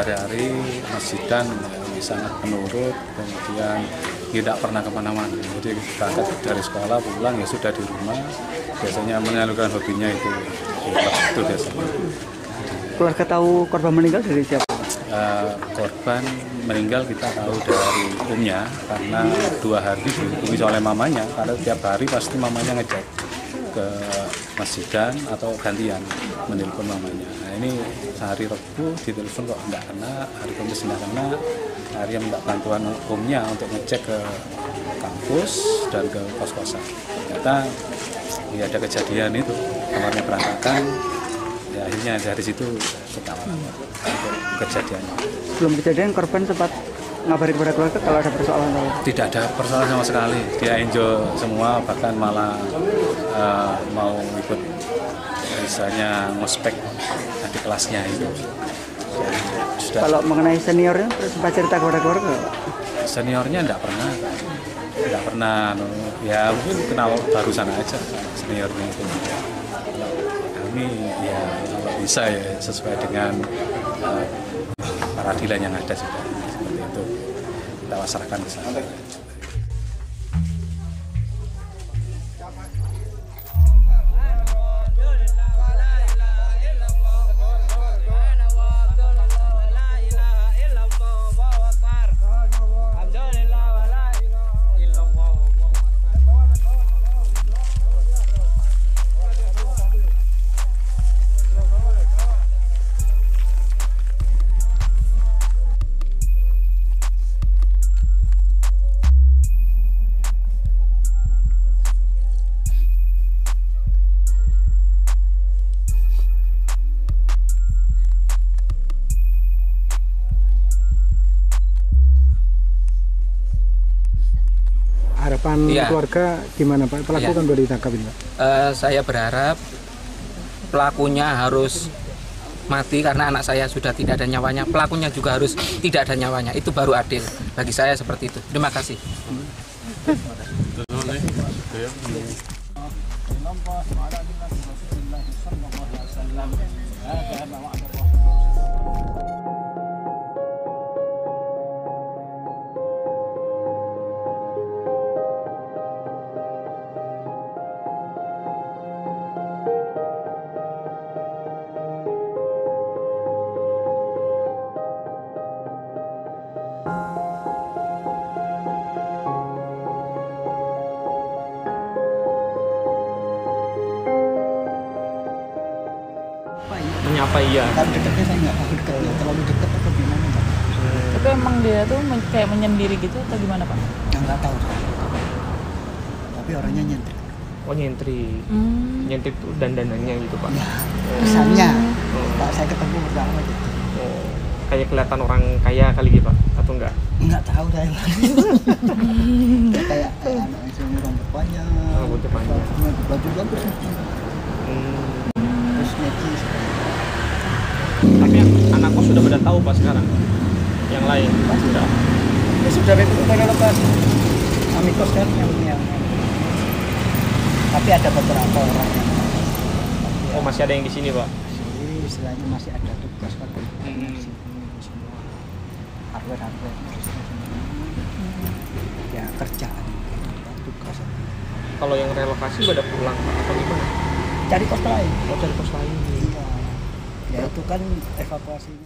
sehari-hari masjid dan sangat menurut, kemudian tidak pernah kemana-mana. Jadi berangkat dari sekolah pulang ya sudah di rumah, biasanya menyalurkan hobinya itu biasanya. Keluarga tahu korban meninggal dari siapa? Korban meninggal kita tahu dari umnya, karena 2 hari dihubungi oleh mamanya, karena tiap hari pasti mamanya ngecek ke masjidan atau gantian menelpon mamanya. Nah ini sehari Rabu ditelepon kok enggak kena, hari Kamis enggak kena, hari yang minta bantuan umumnya untuk ngecek ke kampus dan ke kos-kosan. Ternyata ya ada kejadian itu, kamarnya berantakan, ya akhirnya dari situ ketahuan kejadiannya. Sebelum kejadian korban sempat ngabarin kepada keluarga kalau ada persoalan? Tidak ada persoalan sama sekali, dia enjoy semua, bahkan malah mau ikut misalnya ngospek di kelasnya itu. Sudah. Kalau mengenai seniornya sempat cerita kepada keluarga? Seniornya tidak pernah, ya mungkin kenal barusan aja seniornya itu. Kalau kami ya kalau bisa ya sesuai dengan peradilan yang ada sudah. Kita wasarkan ke sana. Ya. Keluarga gimana Pak? Pelaku ya. Kan boleh ditangkap ini Pak? Saya berharap pelakunya harus mati, karena anak saya sudah tidak ada nyawanya. Pelakunya juga harus tidak ada nyawanya. Itu baru adil bagi saya, seperti itu. Terima kasih. Apa iya? Tapi dekatnya saya nggak tahu, dekatnya terlalu dekat atau gimana Pak? Tapi emang dia tuh kayak menyendiri gitu atau gimana Pak? Nggak tahu Pak. Tapi orangnya nyentrik. Oh nyentrik, nyentrik tuh dandanannya gitu Pak? Ya, kesannya. Pak saya ketemu pertama gitu. Oh, kayak kelihatan orang kaya kali gitu Pak? Atau enggak? Nggak tahu saya. Kayak anaknya sama rambut panjang. Rambut panjang. Baju bagus. Terus necis. Tapi anakku sudah pada tahu Pak sekarang. Yang lain Pak sudah. Ya sudah begitu pada lepas. Amikos kan yang. Tapi ada beberapa orang yang. Oh masih ada yang di sini Pak? Di istilahnya masih ada tugas Pak. Semua hardware. Ya kerjaan. Tugas. Kalau yang relokasi pada pulang Pak atau gimana? Cari kos lain. Oh cari kos lain. Ya itu kan evakuasinya.